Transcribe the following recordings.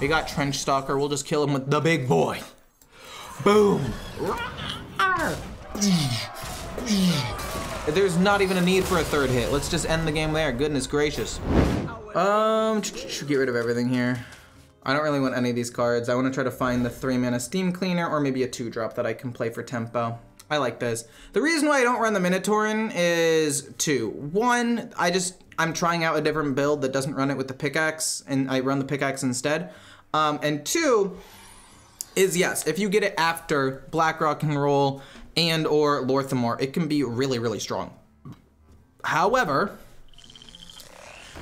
We got Trench Stalker. We'll just kill him with the big boy. Boom. There's not even a need for a third hit. Let's just end the game there. Goodness gracious. Get rid of everything here. I don't really want any of these cards. I want to try to find the 3-mana Steam Cleaner or maybe a 2-drop that I can play for tempo. I like this. The reason why I don't run the Minotaurin is two. One, I'm trying out a different build that doesn't run it with the pickaxe, and I run the pickaxe instead. And two is, yes, if you get it after Black Rock and Roll and or Lor'themar, it can be really, really strong. However,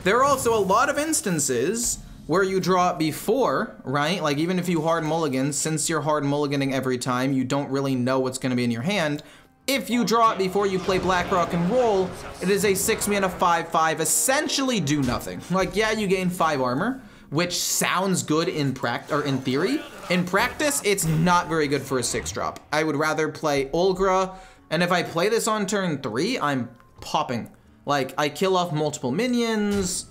there are also a lot of instances where you draw it before, right? Like even if you hard mulligan, since you're hard mulliganing every time, you don't really know what's gonna be in your hand. If you draw it before you play Black Rock and Roll, it is a 6-mana 5/5, essentially do nothing. Like, yeah, you gain 5 armor, which sounds good in theory. In practice, it's not very good for a 6-drop. I would rather play Ulgra, and if I play this on turn 3, I'm popping. Like, I kill off multiple minions.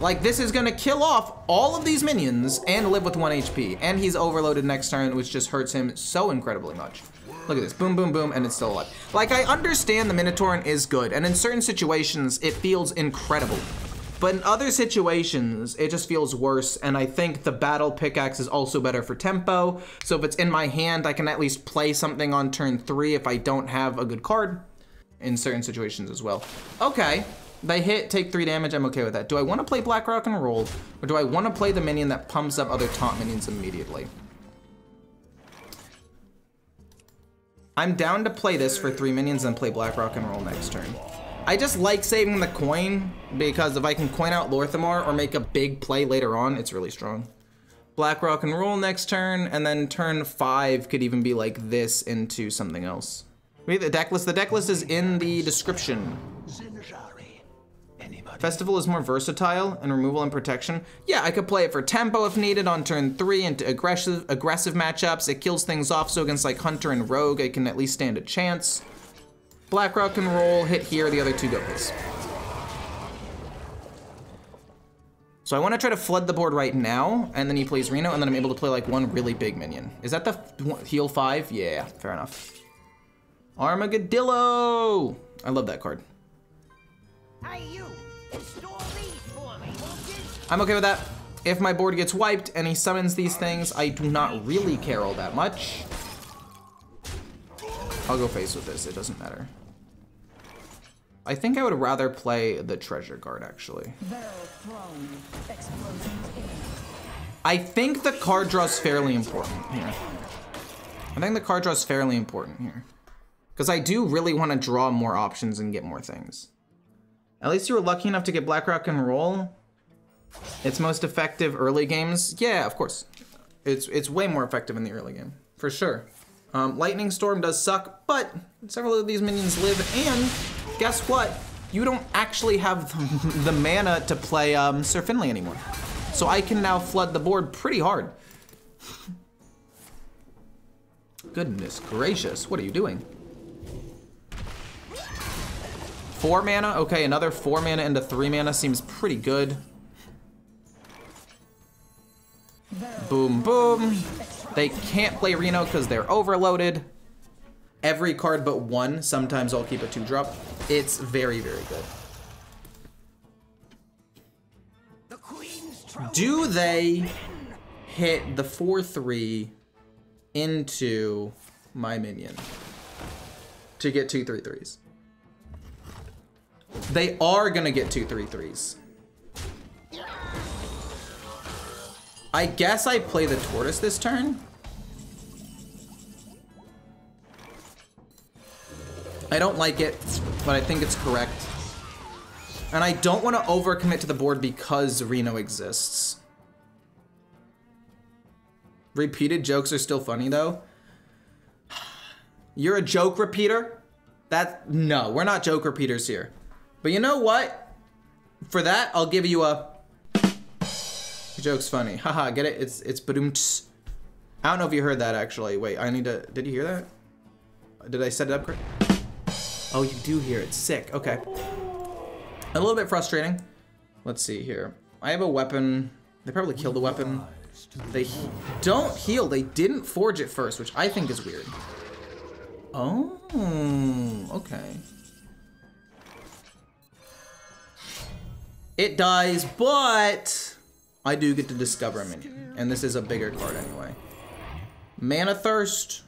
Like, this is gonna kill off all of these minions and live with 1 HP. And he's overloaded next turn, which just hurts him so incredibly much. Look at this, boom, boom, boom, and it's still alive. Like, I understand the Minotaurin is good, and in certain situations, it feels incredible. But in other situations, it just feels worse, and I think the battle pickaxe is also better for tempo. So if it's in my hand, I can at least play something on turn 3 if I don't have a good card in certain situations as well. Okay. They hit, take 3 damage, I'm okay with that. Do I want to play Black Rock and Roll, or do I want to play the minion that pumps up other taunt minions immediately? I'm down to play this for 3 minions and play Black Rock and Roll next turn. I just like saving the coin, because if I can coin out Lor'themar or make a big play later on, it's really strong. Black Rock and Roll next turn, and then turn 5 could even be like this into something else. Wait, the deck list is in the description. Festival is more versatile in removal and protection. Yeah, I could play it for tempo if needed on turn 3 into aggressive matchups. It kills things off, so against like Hunter and Rogue, I can at least stand a chance. Black Rock and Roll, hit here, the other 2 go place. So I want to try to flood the board right now, and then he plays Reno, and then I'm able to play like one really big minion. Is that the heal 5? Yeah, fair enough. Armagedillo! I love that card. Hey, you. I'm okay with that. If my board gets wiped and he summons these things, I do not really care all that much. I'll go face with this, it doesn't matter. I think I would rather play the treasure guard, actually. I think the card draw is fairly important here. Because I do really want to draw more options and get more things. At least you were lucky enough to get Black Rock and Roll. It's most effective early games. Yeah, of course. It's way more effective in the early game, for sure. Lightning Storm does suck, but several of these minions live, and guess what? You don't actually have the mana to play Sir Finley anymore. So I can now flood the board pretty hard. Goodness gracious, what are you doing? 4 mana, okay, another 4 mana into 3 mana seems pretty good. Boom, boom. They can't play Reno because they're overloaded. Every card but one, sometimes I'll keep a 2-drop. It's very, very good. Do they hit the 4-3 into my minion to get 2-3-3s? They are gonna get 2-3-3s. I guess I play the tortoise this turn. I don't like it, but I think it's correct. And I don't want to overcommit to the board because Reno exists. Repeated jokes are still funny though. You're a joke repeater? No, we're not joke repeaters here. But you know what? For that, I'll give you a joke's funny. Haha, get it? It's badumts. I don't know if you heard that actually. Wait, I need to, did you hear that? Did I set it up correct? Oh, you do hear it. Sick. Okay. A little bit frustrating. Let's see here. I have a weapon They probably kill the weapon. They don't heal. They didn't forge it first, which I think is weird. Oh, okay. It dies, but I do get to discover a minion. And this is a bigger card anyway. Mana Thirst.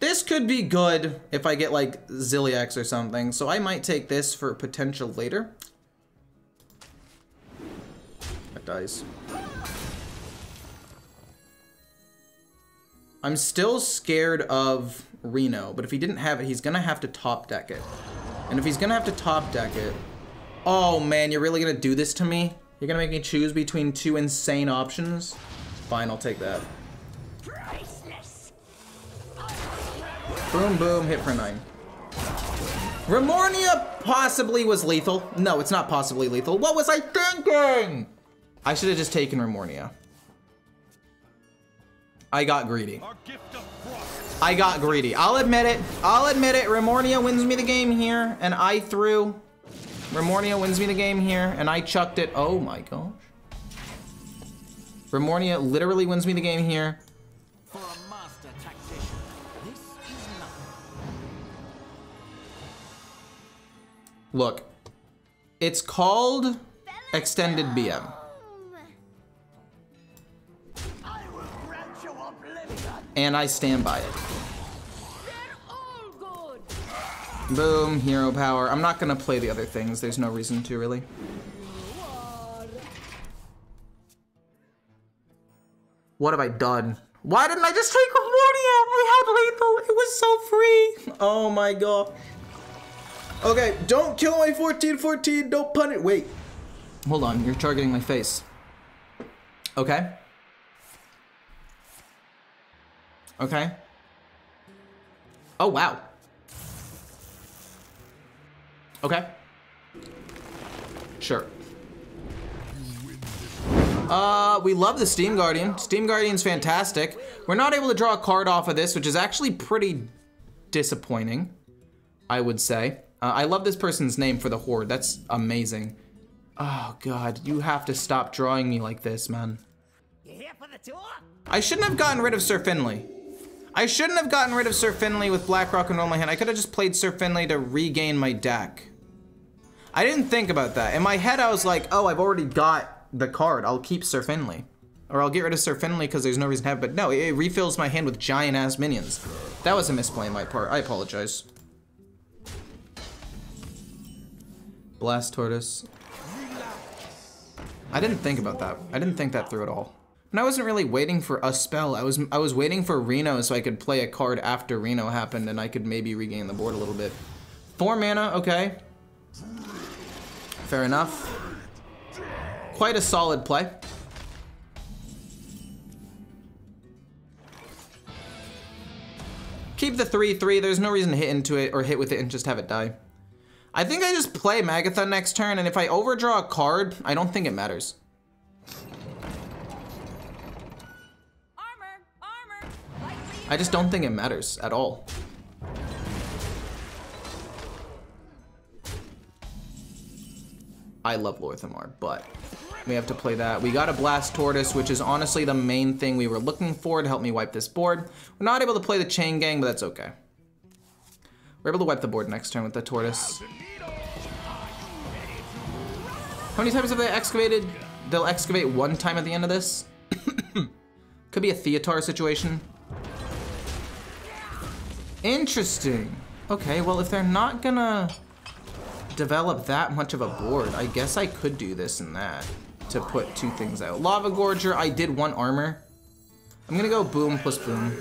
This could be good if I get like Zilliax or something. So I might take this for potential later. That dies. I'm still scared of Reno, but if he didn't have it, he's gonna have to top deck it. And if he's gonna have to top deck it, oh man, you're really gonna do this to me? You're gonna make me choose between two insane options? Fine, I'll take that. Boom, boom, hit for 9. Remornia possibly was lethal. No, it's not possibly lethal. What was I thinking? I should have just taken Remornia. I got greedy. I got greedy. I'll admit it. I'll admit it. Remornia wins me the game here, and I threw. Remornia wins me the game here, and I chucked it. Oh my gosh. Remornia literally wins me the game here. For a master tactician, this is nothing. Look, it's called Extended BM. And I stand by it. All good. Boom, hero power. I'm not gonna play the other things. There's no reason to, really. What have I done? Why didn't I just take Remornia? I had lethal. It was so free. Oh my god. Okay, don't kill my 14-14. Don't pun it. Wait. Hold on, you're targeting my face. Okay. Okay. Oh, wow. Okay. Sure. We love the Steam Guardian. Steam Guardian's fantastic. We're not able to draw a card off of this, which is actually pretty disappointing, I would say. I love this person's name for the Horde. That's amazing. Oh, God. You have to stop drawing me like this, man. You here for the tour? I shouldn't have gotten rid of Sir Finley. I shouldn't have gotten rid of Sir Finley with Black Rock and Roll in my hand. I could have just played Sir Finley to regain my deck. I didn't think about that. In my head, I was like, oh, I've already got the card. I'll keep Sir Finley. Or I'll get rid of Sir Finley because there's no reason to have it. But no, it refills my hand with giant-ass minions. That was a misplay on my part. I apologize. Blast Tortoise. I didn't think about that. I didn't think that through at all. And I wasn't really waiting for a spell. I was waiting for Reno so I could play a card after Reno happened and I could maybe regain the board a little bit. 4 mana, okay. Fair enough. Quite a solid play. Keep the 3-3. There's no reason to hit into it or hit with it and just have it die. I think I just play Magatha next turn, and if I overdraw a card, I don't think it matters. I just don't think it matters at all. I love Lor'themar, but we have to play that. We got a Blast Tortoise, which is honestly the main thing we were looking for to help me wipe this board. We're not able to play the Chain Gang, but that's okay. We're able to wipe the board next turn with the Tortoise. How many times have they excavated? They'll excavate one time at the end of this. Could be a Theotar situation. Interesting. Okay, well, if they're not gonna develop that much of a board, I guess I could do this and that to put two things out. Lava Gorger, I did want armor. I'm gonna go boom plus boom.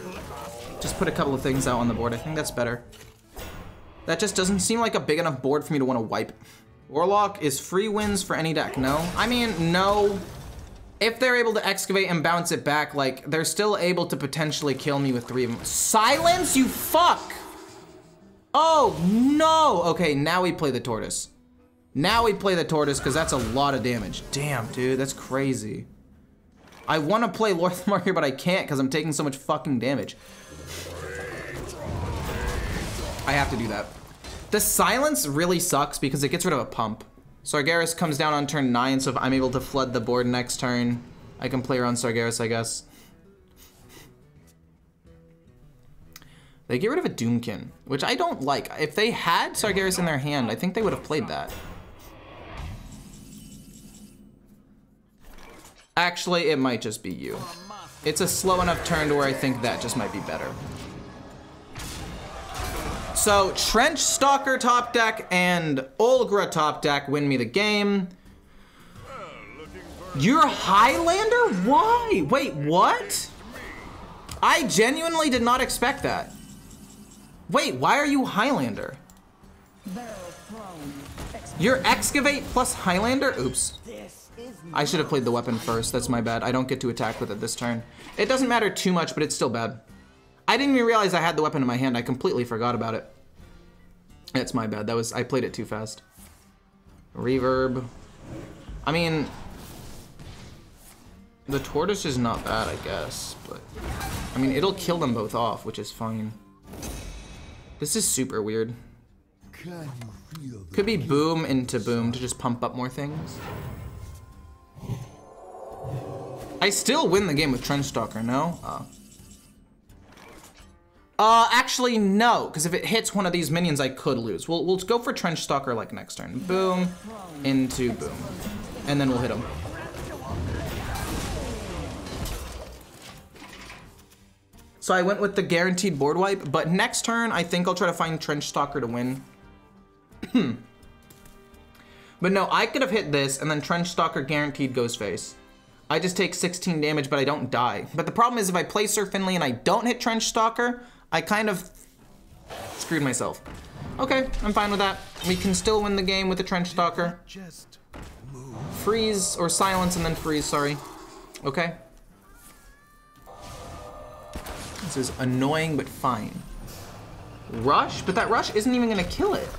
Just put a couple of things out on the board. I think that's better. That just doesn't seem like a big enough board for me to want to wipe. Warlock is free wins for any deck. No, I mean, no. If they're able to excavate and bounce it back, like, they're still able to potentially kill me with 3 of them. Silence, you fuck! Oh, no! Okay, now we play the Tortoise. Now we play the Tortoise, because that's a lot of damage. Damn, dude, that's crazy. I want to play Lor'themar here, but I can't, because I'm taking so much fucking damage. I have to do that. The silence really sucks, because it gets rid of a pump. Sargeras comes down on turn 9, so if I'm able to flood the board next turn, I can play around Sargeras, I guess. They get rid of a Doomkin, which I don't like. If they had Sargeras in their hand, I think they would have played that. Actually, it might just be you. It's a slow enough turn to where I think that just might be better. So, Trench Stalker top deck and Ulgra top deck win me the game. You're Highlander? Why? Wait, what? I genuinely did not expect that. Wait, why are you Highlander? You're Excavate plus Highlander? Oops. I should have played the weapon first. That's my bad. I don't get to attack with it this turn. It doesn't matter too much, but it's still bad. I didn't even realize I had the weapon in my hand. I completely forgot about it. That's my bad. That was, I played it too fast. Reverb. I mean, the tortoise is not bad, I guess, but I mean, it'll kill them both off, which is fine. This is super weird. Could be boom into boom to just pump up more things. I still win the game with Trench Stalker, no? Oh. Actually, no, because if it hits one of these minions, I could lose. We'll go for Trench Stalker, like, next turn. Boom, into boom. And then we'll hit him. So I went with the guaranteed board wipe, but next turn, I think I'll try to find Trench Stalker to win. But no, I could have hit this, and then Trench Stalker guaranteed goes face. I just take 16 damage, but I don't die. But the problem is if I play Sir Finley and I don't hit Trench Stalker, I kind of screwed myself. Okay, I'm fine with that. We can still win the game with the Trench Stalker. Just move. Freeze or silence and then freeze, sorry. Okay. This is annoying, but fine. Rush, but that rush isn't even gonna kill it.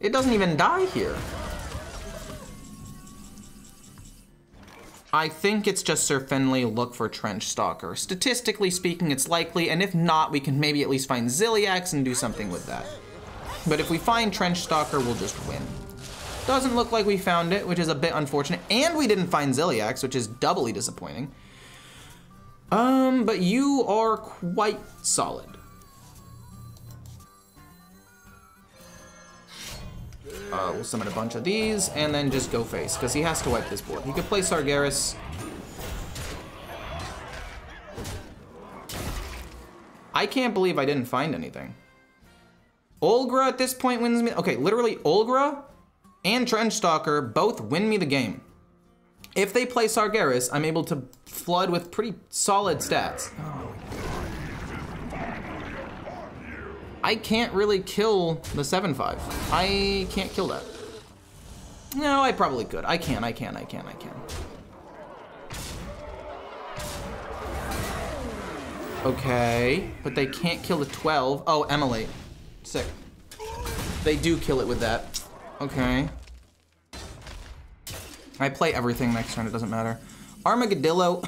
It doesn't even die here. I think it's just Sir Finley, look for Trench Stalker. Statistically speaking, it's likely, and if not, we can maybe at least find Zilliax and do something with that. But if we find Trench Stalker, we'll just win. Doesn't look like we found it, which is a bit unfortunate, and we didn't find Zilliax, which is doubly disappointing. But you are quite solid. We'll summon a bunch of these, and then just go face, because he has to wipe this board. He could play Sargeras. I can't believe I didn't find anything. Ulgra at this point wins me. Okay, literally Ulgra and Trench Stalker both win me the game. If they play Sargeras, I'm able to flood with pretty solid stats. Oh. I can't really kill the 7-5. I can't kill that. No, I probably could. I can. Okay, but they can't kill the 12. Oh, Emily. Sick. They do kill it with that. Okay. I play everything next turn, it doesn't matter. Armagedillo.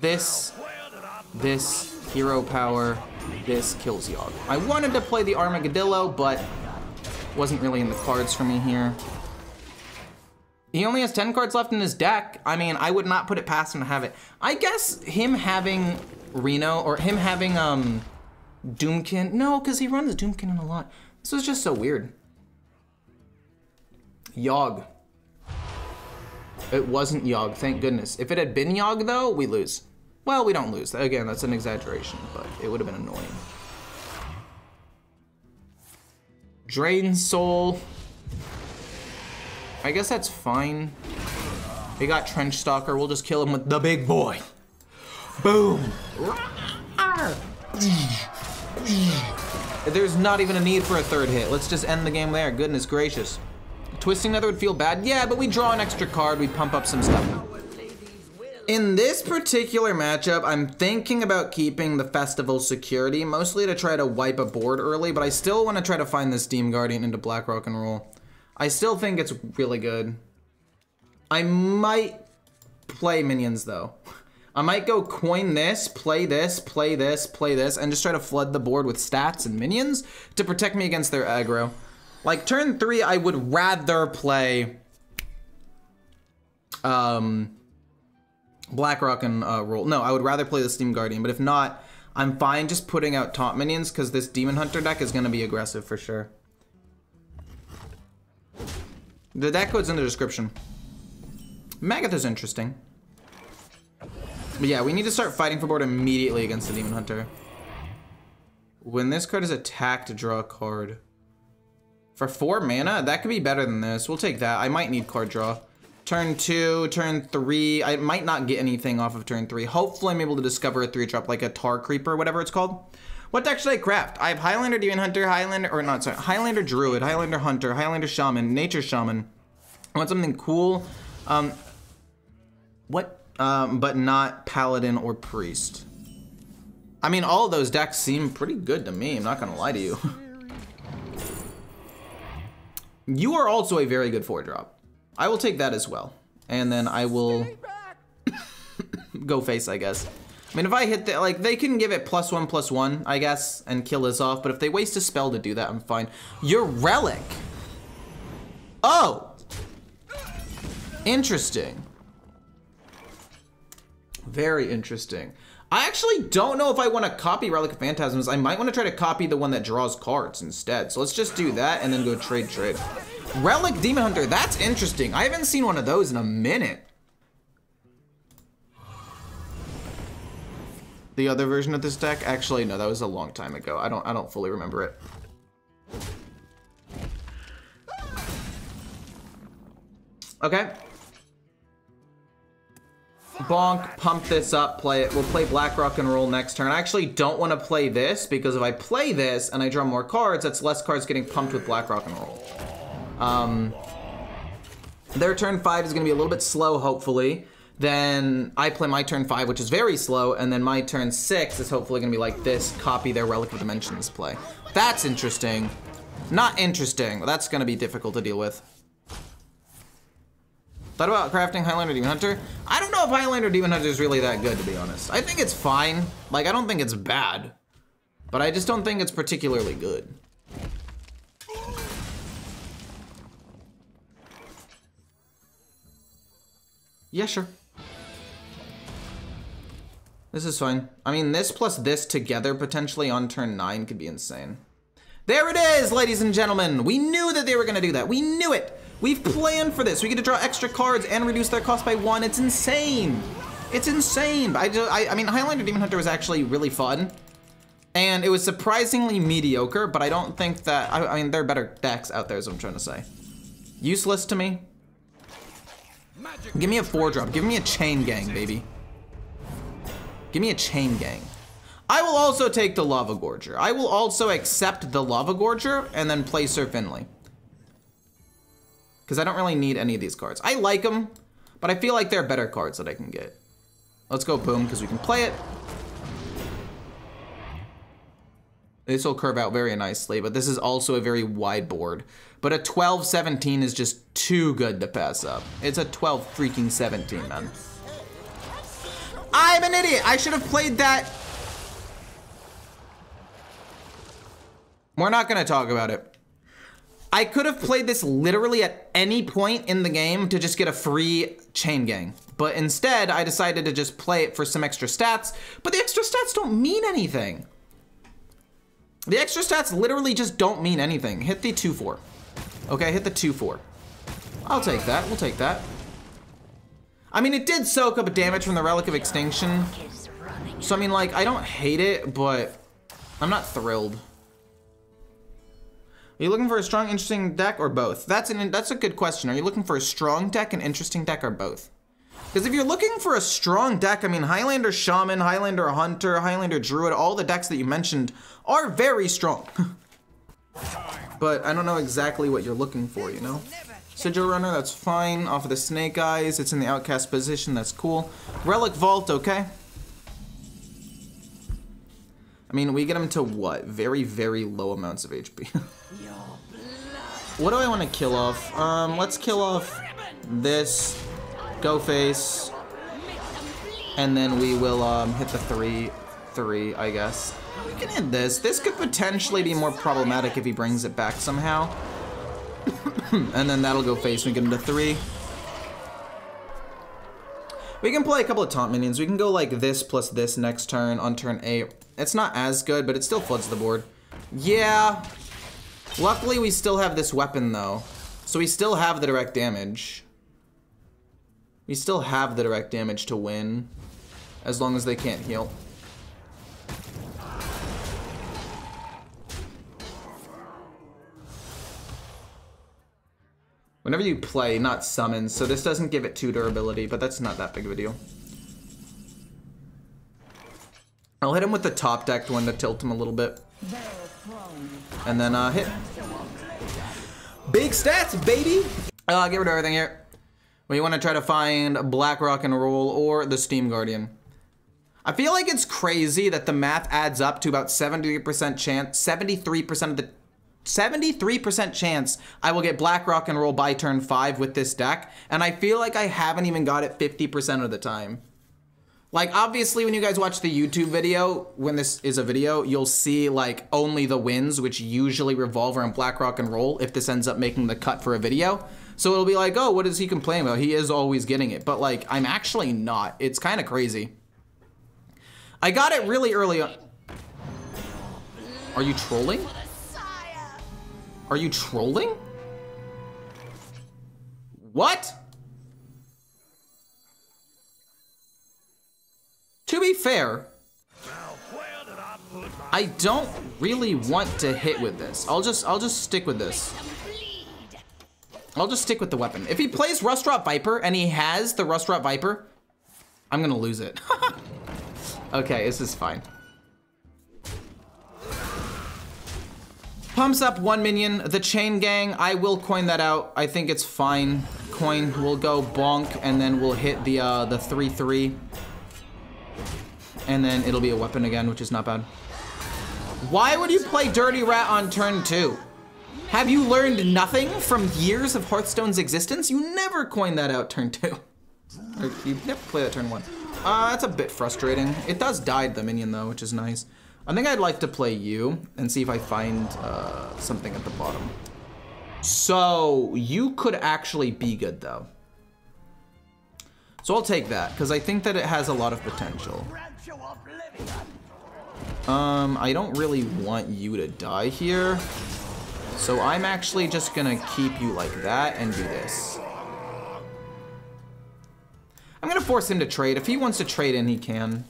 This hero power. This kills Yogg. I wanted to play the Armagedillo, but wasn't really in the cards for me here. He only has 10 cards left in his deck. I mean, I would not put it past him to have it. I guess him having Reno, or him having Doomkin. No, because he runs Doomkin in a lot. This was just so weird. Yogg. It wasn't Yogg, thank goodness. If it had been Yogg, though, we lose. Well, we don't lose. Again, that's an exaggeration, but it would have been annoying. Drain Soul. I guess that's fine. He got Trench Stalker. We'll just kill him with the big boy. Boom. There's not even a need for a third hit. Let's just end the game there. Goodness gracious. Twisting Nether would feel bad. Yeah, but we draw an extra card. We pump up some stuff. In this particular matchup, I'm thinking about keeping the Festival Security, mostly to try to wipe a board early, but I still want to try to find the Steam Guardian into Black Rock and Roll. I still think it's really good. I might play minions, though. I might go coin this, play this, play this, play this, and just try to flood the board with stats and minions to protect me against their aggro. Like, turn three, I would rather play Black Rock and Roll. No, I would rather play the Steam Guardian, but if not, I'm fine just putting out taunt minions because this Demon Hunter deck is going to be aggressive for sure. The deck code's in the description. Magatha's interesting. But yeah, we need to start fighting for board immediately against the Demon Hunter. When this card is attacked, draw a card. For 4 mana? That could be better than this. We'll take that. I might need card draw. Turn 2, turn 3. I might not get anything off of turn 3. Hopefully I'm able to discover a 3-drop like a Tar Creeper, whatever it's called. What deck should I craft? I have Highlander Demon Hunter, Highlander Druid, Highlander Hunter, Highlander Shaman, Nature Shaman. I want something cool. But not Paladin or Priest. I mean, all those decks seem pretty good to me. I'm not gonna lie to you. You are also a very good 4-drop. I will take that as well. And then I will go face, I guess. I mean, if I hit that, like, they can give it +1/+1, I guess, and kill this off. But if they waste a spell to do that, I'm fine. Your Relic. Oh, interesting. Very interesting. I actually don't know if I want to copy Relic of Phantasms. I might want to try to copy the one that draws cards instead. So let's just do that and then go trade. Relic Demon Hunter, that's interesting. I haven't seen one of those in a minute. The other version of this deck? Actually, no, that was a long time ago. I don't fully remember it. Okay. Bonk, pump this up, play it. We'll play Black Rock and Roll next turn. I actually don't want to play this because if I play this and I draw more cards, that's less cards getting pumped with Black Rock and Roll. Their turn 5 is going to be a little bit slow, hopefully. Then I play my turn 5, which is very slow, and then my turn 6 is hopefully going to be like this, copy their Relic of Dimensions play. That's interesting. Not interesting. That's going to be difficult to deal with. Thought about crafting Highlander Demon Hunter? I don't know if Highlander Demon Hunter is really that good, to be honest. I think it's fine. Like, I don't think it's bad. But I just don't think it's particularly good. Yeah, sure. This is fine. I mean, this plus this together potentially on turn 9 could be insane. There it is, ladies and gentlemen. We knew that they were going to do that. We knew it. We've planned for this. We get to draw extra cards and reduce their cost by 1. It's insane. It's insane. I mean, Highlander Demon Hunter was actually really fun. And it was surprisingly mediocre, but I don't think that... I mean, there are better decks out there is what I'm trying to say. Useless to me. Give me a 4-drop. Give me a Chain Gang, baby. Give me a Chain Gang. I will also take the Lava Gorger. I will also accept the Lava Gorger and then play Sir Finley. Because I don't really need any of these cards. I like them, but I feel like there are better cards that I can get. Let's go boom, because we can play it. This will curve out very nicely, but this is also a very wide board. But a 12-17 is just too good to pass up. It's a 12-freaking-17, man. I'm an idiot! I should have played that! We're not gonna talk about it. I could have played this literally at any point in the game to just get a free Chain Gang. But instead, I decided to just play it for some extra stats. But the extra stats don't mean anything. The extra stats literally just don't mean anything. Hit the 2-4. Okay, hit the 2-4. I'll take that. We'll take that. I mean, it did soak up damage from the Relic of Extinction. So, I mean, like, I don't hate it, but I'm not thrilled. Are you looking for a strong, interesting deck or both? That's a good question. Are you looking for a strong deck, an interesting deck, or both? Because if you're looking for a strong deck, I mean, Highlander Shaman, Highlander Hunter, Highlander Druid, all the decks that you mentioned are very strong. But I don't know exactly what you're looking for, you know? Sigil Runner, that's fine. Off of the Snake Eyes, it's in the outcast position, that's cool. Relic Vault, okay. I mean, we get him to what? Very, very low amounts of HP. What do I want to kill off? Let's kill off this, go face, and then we will hit the 3-3, I guess. We can hit this. This could potentially be more problematic if he brings it back somehow. And then that'll go face and get into 3. We can play a couple of taunt minions. We can go like this plus this next turn on turn 8. It's not as good, but it still floods the board. Yeah. Luckily, we still have this weapon, though. So we still have the direct damage. We still have the direct damage to win, as long as they can't heal. Whenever you play, not summon, so this doesn't give it 2 durability, but that's not that big of a deal. I'll hit him with the top decked one to tilt him a little bit. And then hit. Big stats, baby! Get rid of everything here. We want to try to find Black Rock and Roll or the Steam Guardian. I feel like it's crazy that the math adds up to about 73% chance, 73% of the 73% chance I will get Black Rock and Roll by turn 5 with this deck, and I feel like I haven't even got it 50% of the time. Like, obviously, when you guys watch the YouTube video, when this is a video, you'll see, like, only the wins, which usually revolve around Black Rock and Roll, if this ends up making the cut for a video. So it'll be like, oh, what is he complaining about? He is always getting it. But, like, I'm actually not. It's kind of crazy. I got it really early on. Are you trolling? Are you trolling? What? To be fair, I don't really want to hit with this. I'll just stick with this. I'll just stick with the weapon. If he plays Rustrot Viper and he has the Rustrot Viper, I'm gonna lose it. Okay, this is fine. Pumps up 1 minion, the Chain Gang. I will coin that out. I think it's fine. Coin will go bonk, and then we'll hit the 3/3. And then it'll be a weapon again, which is not bad. Why would you play Dirty Rat on turn 2? Have you learned nothing from years of Hearthstone's existence? You never coined that out turn 2. Or you never play that turn 1. That's a bit frustrating. It does die the minion though, which is nice. I think I'd like to play you and see if I find something at the bottom. So you could actually be good though. So I'll take that, because I think that it has a lot of potential. I don't really want you to die here. So I'm actually just gonna keep you like that and do this. I'm gonna force him to trade. If he wants to trade in, he can.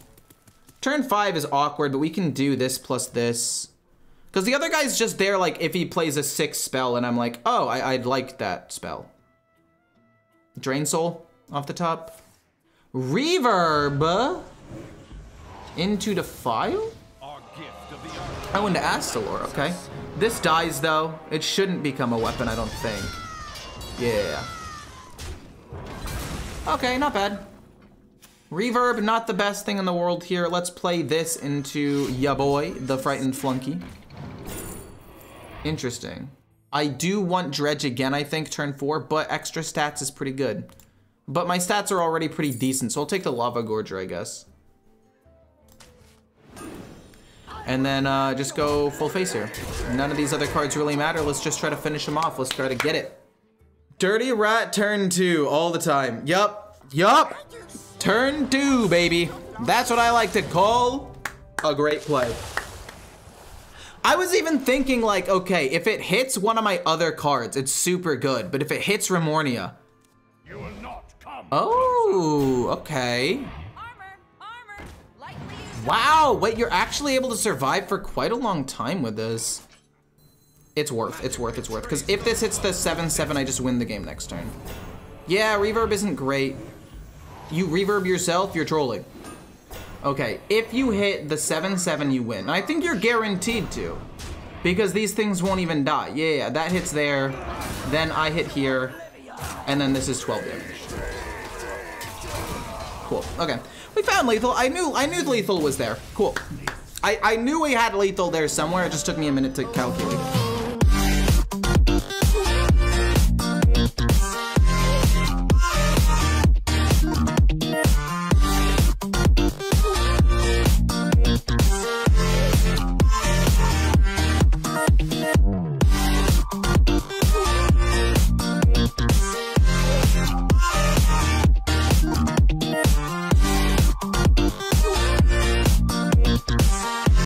Turn 5 is awkward, but we can do this plus this. Because the other guy's just there, like, if he plays a 6 spell, and I'm like, oh, I'd like that spell. Drain Soul off the top. Reverb into Defile? Oh, into Astelora, okay. This dies, though. It shouldn't become a weapon, I don't think. Yeah. Okay, not bad. Reverb, not the best thing in the world here. Let's play this into Ya Boy the Frightened Flunky. Interesting. I do want Dredge again, I think, turn 4, but extra stats is pretty good. But my stats are already pretty decent, so I'll take the Lava Gorger, I guess. And then just go full face here. None of these other cards really matter. Let's just try to finish them off. Let's try to get it. Dirty Rat turn 2 all the time. Yup. Yup. Turn 2, baby. That's what I like to call a great play. I was even thinking like, okay, if it hits one of my other cards, it's super good. But if it hits Remornia. You will not come. Oh, okay. Wow, wait, you're actually able to survive for quite a long time with this. It's worth. Because if this hits the 7/7, I just win the game next turn. Yeah, reverb isn't great. You reverb yourself, you're trolling. Okay, if you hit the 7/7, you win. I think you're guaranteed to. Because these things won't even die. Yeah, that hits there. Then I hit here. And then this is 12 damage. Cool, okay. We found lethal. I knew lethal was there. Cool. I knew we had lethal there somewhere. It just took me a minute to calculate.